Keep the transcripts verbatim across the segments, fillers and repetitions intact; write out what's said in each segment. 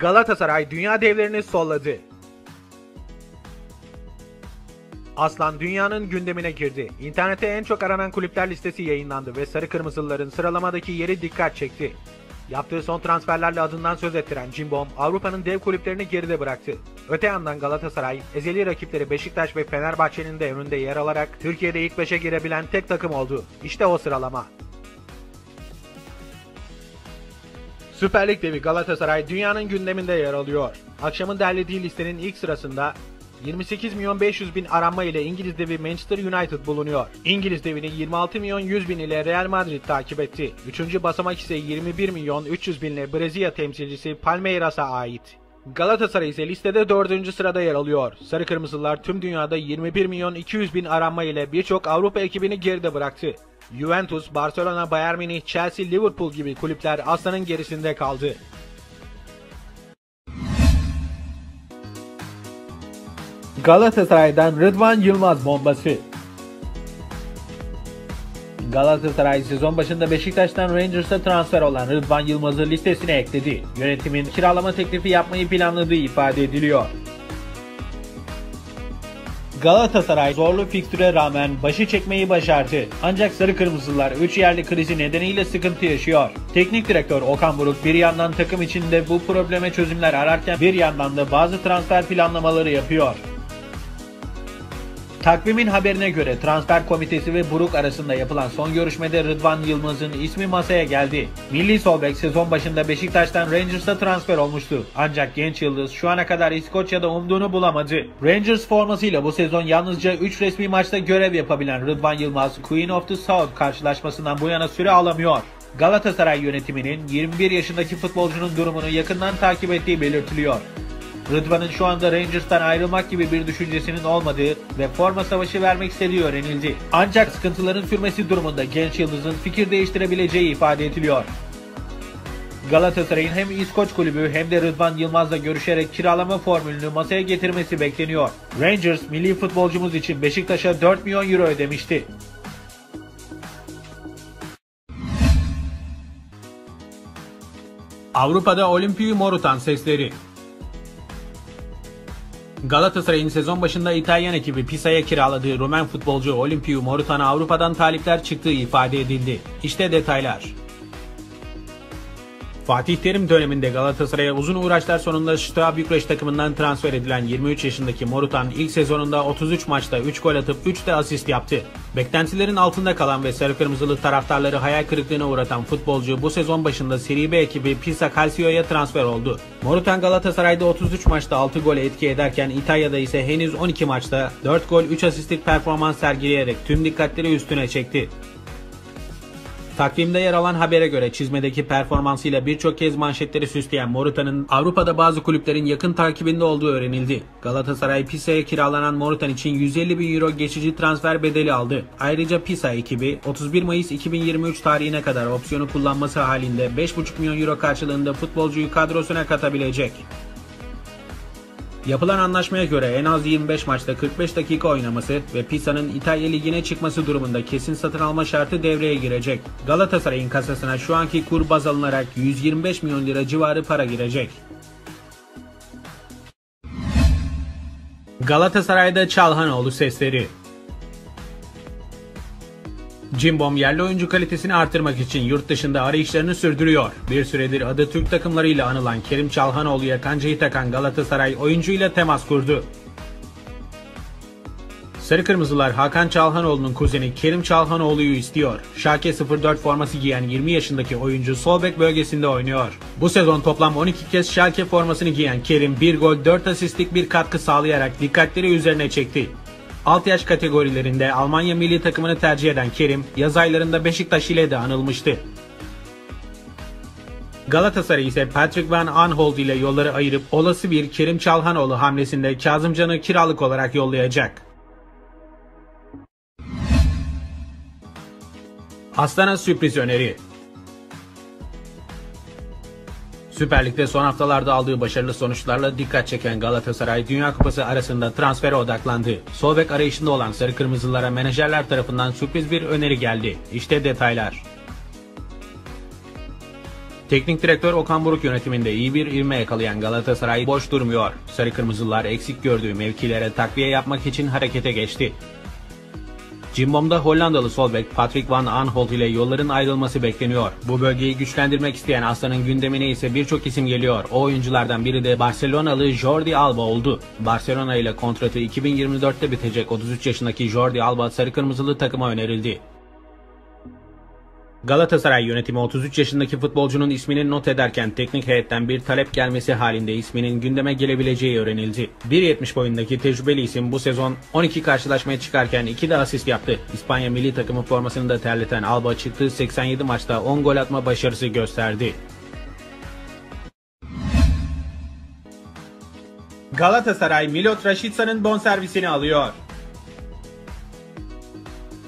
Galatasaray dünya devlerini solladı. Aslan dünyanın gündemine girdi. İnternette en çok aranan kulüpler listesi yayınlandı ve sarı kırmızılıların sıralamadaki yeri dikkat çekti. Yaptığı son transferlerle adından söz ettiren Cimbom, Avrupa'nın dev kulüplerini geride bıraktı. Öte yandan Galatasaray, ezeli rakipleri Beşiktaş ve Fenerbahçe'nin de önünde yer alarak Türkiye'de ilk beşe girebilen tek takım oldu. İşte o sıralama. Süper Lig devi Galatasaray dünyanın gündeminde yer alıyor. Akşamın derlediği listenin ilk sırasında yirmi sekiz milyon beş yüz bin aranma ile İngiliz devi Manchester United bulunuyor. İngiliz devini yirmi altı milyon yüz bin ile Real Madrid takip etti. üçüncü basamak ise yirmi bir milyon üç yüz bin ile Brezilya temsilcisi Palmeiras'a ait. Galatasaray ise listede dördüncü sırada yer alıyor. Sarı Kırmızılar tüm dünyada yirmi bir milyon iki yüz bin aranma ile birçok Avrupa ekibini geride bıraktı. Juventus, Barcelona, Bayern Münih, Chelsea, Liverpool gibi kulüpler Aslan'ın gerisinde kaldı. Galatasaray'dan Rıdvan Yılmaz bombası. Galatasaray sezon başında Beşiktaş'tan Rangers'a transfer olan Rıdvan Yılmaz'ı listesine ekledi. Yönetimin kiralama teklifi yapmayı planladığı ifade ediliyor. Galatasaray zorlu fikstüre rağmen başı çekmeyi başardı. Ancak sarı kırmızılar üç yerli krizi nedeniyle sıkıntı yaşıyor. Teknik direktör Okan Buruk bir yandan takım içinde bu probleme çözümler ararken bir yandan da bazı transfer planlamaları yapıyor. Takvimin haberine göre transfer komitesi ve Buruk arasında yapılan son görüşmede Rıdvan Yılmaz'ın ismi masaya geldi. Milli sol bek sezon başında Beşiktaş'tan Rangers'a transfer olmuştu. Ancak genç yıldız şu ana kadar İskoçya'da umduğunu bulamadı. Rangers formasıyla bu sezon yalnızca üç resmi maçta görev yapabilen Rıdvan Yılmaz, Queen of the South karşılaşmasından bu yana süre alamıyor. Galatasaray yönetiminin yirmi bir yaşındaki futbolcunun durumunu yakından takip ettiği belirtiliyor. Rıdvan'ın şu anda Rangers'tan ayrılmak gibi bir düşüncesinin olmadığı ve forma savaşı vermek istediği öğrenildi. Ancak sıkıntıların sürmesi durumunda genç yıldızın fikir değiştirebileceği ifade ediliyor. Galatasaray'ın hem İskoç kulübü hem de Rıdvan Yılmaz'la görüşerek kiralama formülünü masaya getirmesi bekleniyor. Rangers, milli futbolcumuz için Beşiktaş'a dört milyon euro ödemişti. Avrupa'da Olimpiu Moruțan sesleri. Galatasaray'ın sezon başında İtalyan ekibi Pisa'ya kiraladığı Rumen futbolcu Olimpiu Moruțan'a Avrupa'dan talipler çıktığı ifade edildi. İşte detaylar. Fatih Terim döneminde Galatasaray'a uzun uğraşlar sonunda Steaua Bükreş takımından transfer edilen yirmi üç yaşındaki Moruțan ilk sezonunda otuz üç maçta üç gol atıp üç de asist yaptı. Beklentilerin altında kalan ve sarı kırmızılı taraftarları hayal kırıklığına uğratan futbolcu bu sezon başında Serie B ekibi Pisa Calcio'ya transfer oldu. Moruțan Galatasaray'da otuz üç maçta altı gole etki ederken İtalya'da ise henüz on iki maçta dört gol üç asistlik performans sergileyerek tüm dikkatleri üstüne çekti. Takvimde yer alan habere göre çizmedeki performansıyla birçok kez manşetleri süsleyen Moruțan'ın Avrupa'da bazı kulüplerin yakın takibinde olduğu öğrenildi. Galatasaray Pisa'ya kiralanan Moruțan için yüz elli bin euro geçici transfer bedeli aldı. Ayrıca Pisa ekibi otuz bir Mayıs iki bin yirmi üç tarihine kadar opsiyonu kullanması halinde beş buçuk milyon euro karşılığında futbolcuyu kadrosuna katabilecek. Yapılan anlaşmaya göre en az yirmi beş maçta kırk beş dakika oynaması ve Pisa'nın İtalya Ligi'ne çıkması durumunda kesin satın alma şartı devreye girecek. Galatasaray'ın kasasına şu anki kur baz alınarak yüz yirmi beş milyon lira civarı para girecek. Galatasaray'da Çalhanoğlu sesleri. Cimbom yerli oyuncu kalitesini artırmak için yurt dışında arayışlarını sürdürüyor. Bir süredir adı Türk takımlarıyla anılan Kerim Çalhanoğlu'ya kancayı takan Galatasaray oyuncuyla temas kurdu. Sarı Kırmızılar Hakan Çalhanoğlu'nun kuzeni Kerim Çalhanoğlu'yu istiyor. Schalke sıfır dört forması giyen yirmi yaşındaki oyuncu sol bek bölgesinde oynuyor. Bu sezon toplam on iki kez Schalke formasını giyen Kerim bir gol dört asistlik bir katkı sağlayarak dikkatleri üzerine çekti. Alt yaş kategorilerinde Almanya milli takımını tercih eden Kerim, yaz aylarında Beşiktaş ile de anılmıştı. Galatasaray ise Patrick Van Aanholt ile yolları ayırıp olası bir Kerim Çalhanoğlu hamlesinde Kazımcan'ı kiralık olarak yollayacak. Aslan'a sürpriz öneri. Süper Lig'de son haftalarda aldığı başarılı sonuçlarla dikkat çeken Galatasaray, Dünya Kupası arasında transfere odaklandı. Sol bek arayışında olan Sarı Kırmızılara menajerler tarafından sürpriz bir öneri geldi. İşte detaylar. Teknik direktör Okan Buruk yönetiminde iyi bir ivme yakalayan Galatasaray boş durmuyor. Sarı Kırmızılar eksik gördüğü mevkilere takviye yapmak için harekete geçti. Cimbom'da Hollandalı sol bek Patrick Van Aanholt ile yolların ayrılması bekleniyor. Bu bölgeyi güçlendirmek isteyen Aslan'ın gündemine ise birçok isim geliyor. O oyunculardan biri de Barcelonalı Jordi Alba oldu. Barcelona ile kontratı iki bin yirmi dörtte bitecek otuz üç yaşındaki Jordi Alba sarı kırmızılı takıma önerildi. Galatasaray yönetimi otuz üç yaşındaki futbolcunun ismini not ederken teknik heyetten bir talep gelmesi halinde isminin gündeme gelebileceği öğrenildi. bir yetmiş boyundaki tecrübeli isim bu sezon on iki karşılaşmaya çıkarken iki de asist yaptı. İspanya milli takımı formasını da terleten Alba çıktığı seksen yedi maçta on gol atma başarısı gösterdi. Galatasaray Milot Rashica'nın bonservisini alıyor.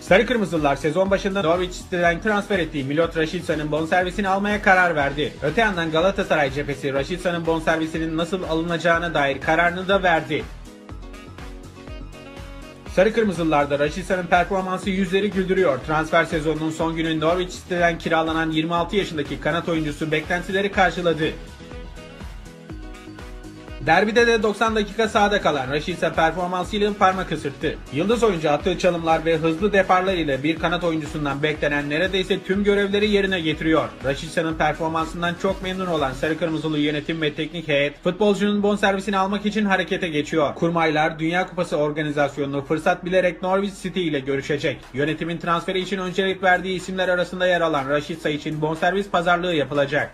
Sarı Kırmızılılar sezon başında Norwich City'den transfer ettiği Milot Rashica'nın bonservisini almaya karar verdi. Öte yandan Galatasaray cephesi Rashica'nın bonservisinin nasıl alınacağına dair kararını da verdi. Sarı Kırmızılılarda Rashica'nın performansı yüzleri güldürüyor. Transfer sezonunun son günü Norwich City'den kiralanan yirmi altı yaşındaki kanat oyuncusu beklentileri karşıladı. Derbide de doksan dakika sahada kalan Rashica performansıyla parmak ısırttı. Yıldız oyuncu attığı çalımlar ve hızlı deparlar ile bir kanat oyuncusundan beklenen neredeyse tüm görevleri yerine getiriyor. Rashica'nın performansından çok memnun olan Sarı Kırmızılı yönetim ve teknik heyet futbolcunun bonservisini almak için harekete geçiyor. Kurmaylar Dünya Kupası organizasyonunu fırsat bilerek Norwich City ile görüşecek. Yönetimin transferi için öncelik verdiği isimler arasında yer alan Rashica için bonservis pazarlığı yapılacak.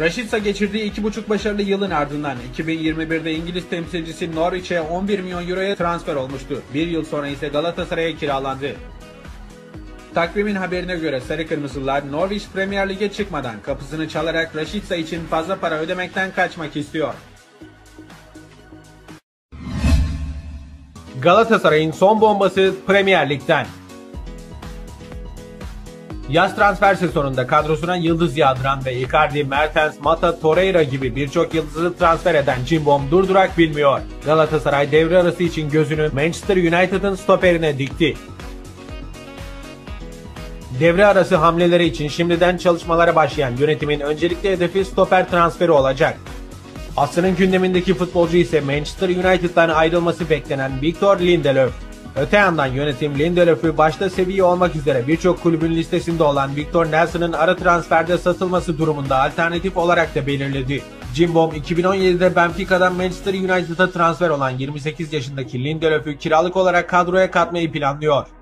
Rashica geçirdiği iki buçuk başarılı yılın ardından iki bin yirmi birde İngiliz temsilcisi Norwich'e on bir milyon euroya transfer olmuştu. Bir yıl sonra ise Galatasaray'a kiralandı. Takvimin haberine göre Sarı Kırmızılar Norwich Premier Lig'e çıkmadan kapısını çalarak Rashica için fazla para ödemekten kaçmak istiyor. Galatasaray'ın son bombası Premier Lig'den. Yaz transfer sezonunda kadrosuna yıldız yağdıran ve Icardi, Mertens, Mata, Torreira gibi birçok yıldızı transfer eden Cimbom durdurak bilmiyor. Galatasaray devre arası için gözünü Manchester United'ın stoperine dikti. Devre arası hamleleri için şimdiden çalışmalara başlayan yönetimin öncelikli hedefi stoper transferi olacak. Aslan'ın gündemindeki futbolcu ise Manchester United'dan ayrılması beklenen Victor Lindelöf. Öte yandan yönetim Lindelöf'ü başta seviye olmak üzere birçok kulübün listesinde olan Victor Nelson'ın ara transferde satılması durumunda alternatif olarak da belirledi. Cimbom iki bin on yedide Benfica'dan Manchester United'a transfer olan yirmi sekiz yaşındaki Lindelöf'ü kiralık olarak kadroya katmayı planlıyor.